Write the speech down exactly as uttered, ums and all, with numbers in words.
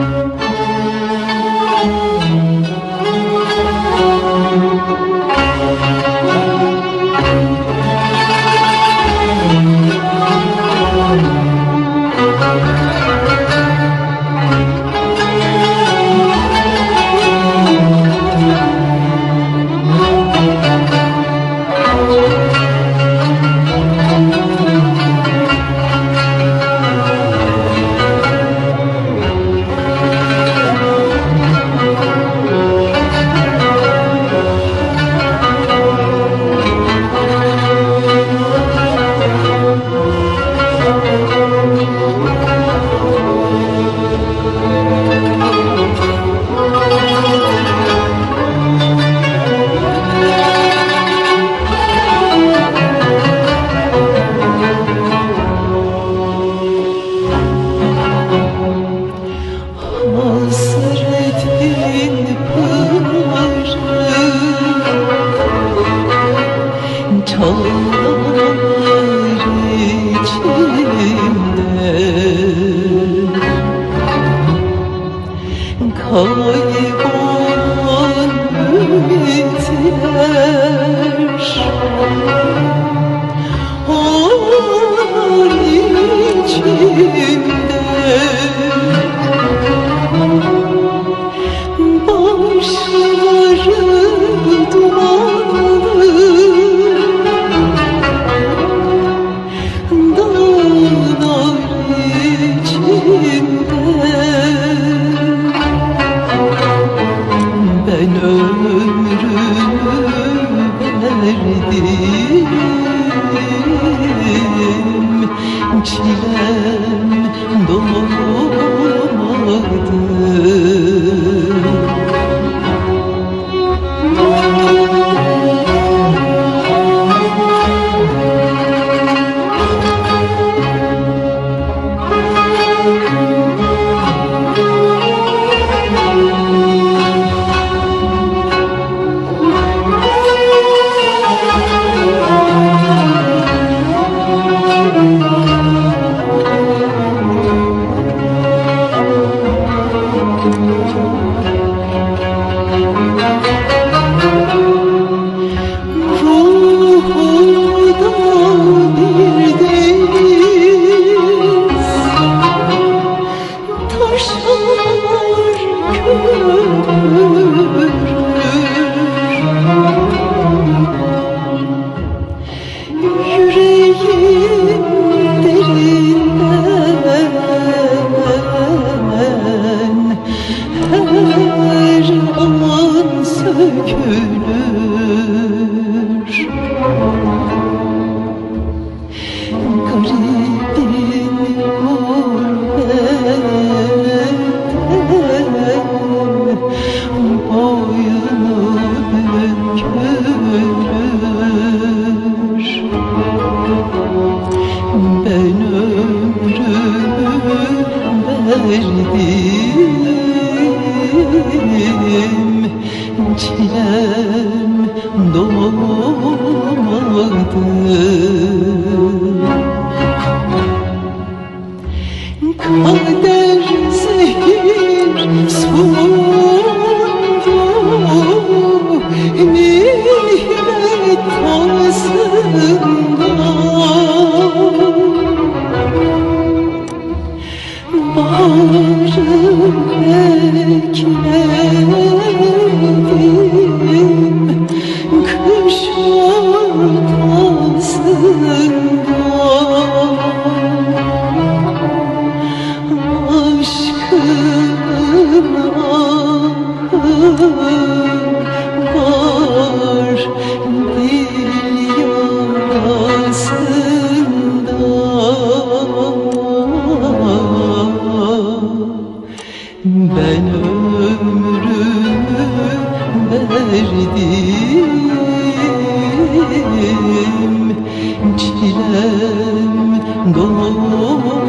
Çilem dolu.